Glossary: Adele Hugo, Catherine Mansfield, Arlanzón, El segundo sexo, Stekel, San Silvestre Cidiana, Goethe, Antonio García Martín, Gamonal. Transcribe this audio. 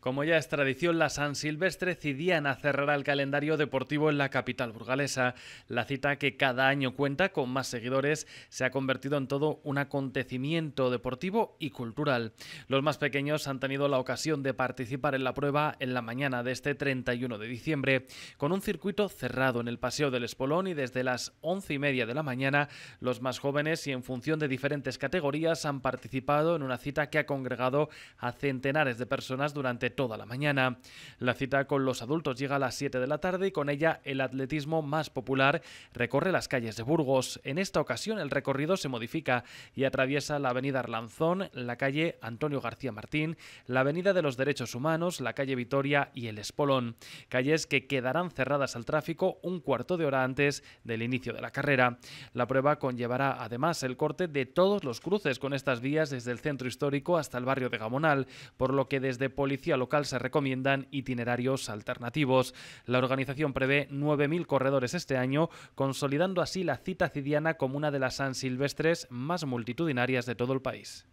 Como ya es tradición, la San Silvestre Cidiana cerrará el calendario deportivo en la capital burgalesa. La cita, que cada año cuenta con más seguidores, se ha convertido en todo un acontecimiento deportivo y cultural. Los más pequeños han tenido la ocasión de participar en la prueba en la mañana de este 31 de diciembre, con un circuito cerrado en el Paseo del Espolón, y desde las 11:30 de la mañana los más jóvenes, y en función de diferentes categorías, han participado en una cita que ha congregado a centenares de personas durante toda la mañana. La cita con los adultos llega a las 7 de la tarde y con ella el atletismo más popular recorre las calles de Burgos. En esta ocasión el recorrido se modifica y atraviesa la avenida Arlanzón, la calle Antonio García Martín, la avenida de los Derechos Humanos, la calle Vitoria y el Espolón, calles que quedarán cerradas al tráfico un cuarto de hora antes del inicio de la carrera. La prueba conllevará además el corte de todos los cruces con estas vías desde el centro histórico hasta el barrio de Gamonal, por lo que desde Policía Local se recomiendan itinerarios alternativos. La organización prevé 9.000 corredores este año, consolidando así la cita cidiana como una de las San Silvestres más multitudinarias de todo el país.